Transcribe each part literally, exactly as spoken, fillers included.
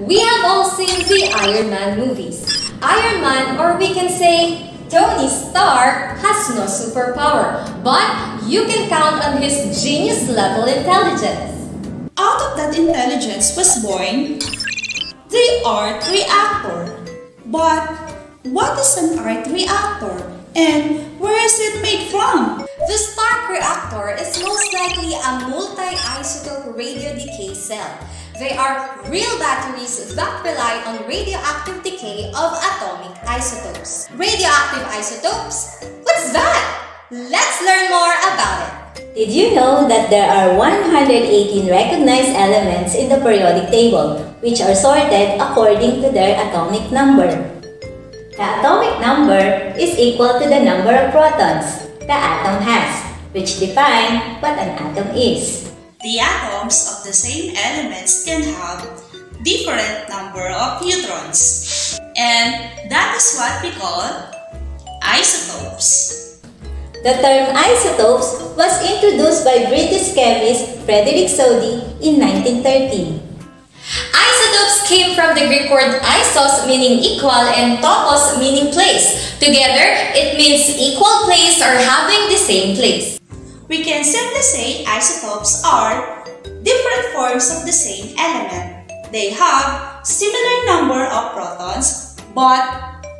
We have all seen the Iron Man movies. Iron Man, or we can say Tony Stark, has no superpower, but you can count on his genius level intelligence. Out of that intelligence was born the art reactor. But what is an art reactor and where is it made from? The Stark reactor is most likely a multi-isotope radio decay cell. They are real batteries that rely on radioactive decay of atomic isotopes. Radioactive isotopes? What's that? Let's learn more about it! Did you know that there are one hundred eighteen recognized elements in the periodic table, which are sorted according to their atomic number? The atomic number is equal to the number of protons the atom has, which define what an atom is. The atoms of the same elements can have different number of neutrons, and that is what we call isotopes. The term isotopes was introduced by British chemist Frederick Soddy in nineteen thirteen. Isotopes came from the Greek word isos, meaning equal, and topos, meaning place. Together, it means equal place or having the same place. We can simply say isotopes are different forms of the same element. They have similar number of protons but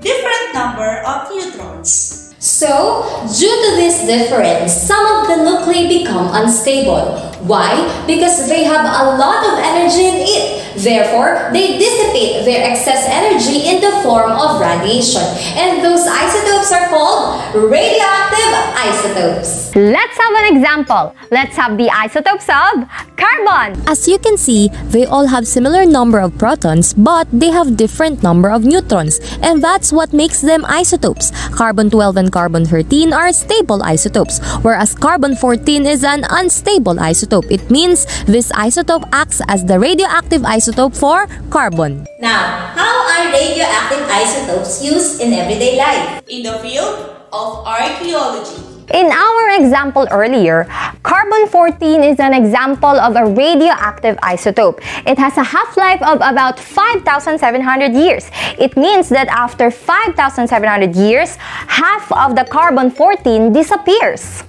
different number of neutrons. So, due to this difference, some of the nuclei become unstable. Why? Because they have a lot of energy in it. Therefore, they dissipate their excess energy in the form of radiation. And those isotopes are called radioactive isotopes. Let's have an example. Let's have the isotopes of carbon. As you can see, they all have similar number of protons, but they have different number of neutrons. And that's what makes them isotopes. Carbon twelve and carbon thirteen are stable isotopes, whereas carbon fourteen is an unstable isotope. It means this isotope acts as the radioactive isotope for carbon. Now, how are radioactive isotopes used in everyday life? In the field of archaeology. In our example earlier, carbon fourteen is an example of a radioactive isotope. It has a half-life of about five thousand seven hundred years. It means that after five thousand seven hundred years, half of the carbon fourteen disappears.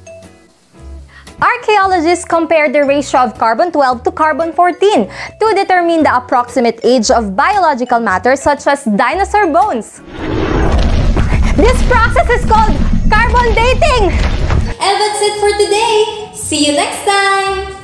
Archaeologists compare the ratio of carbon twelve to carbon fourteen to determine the approximate age of biological matter such as dinosaur bones. This process is called carbon dating! And that's it for today! See you next time!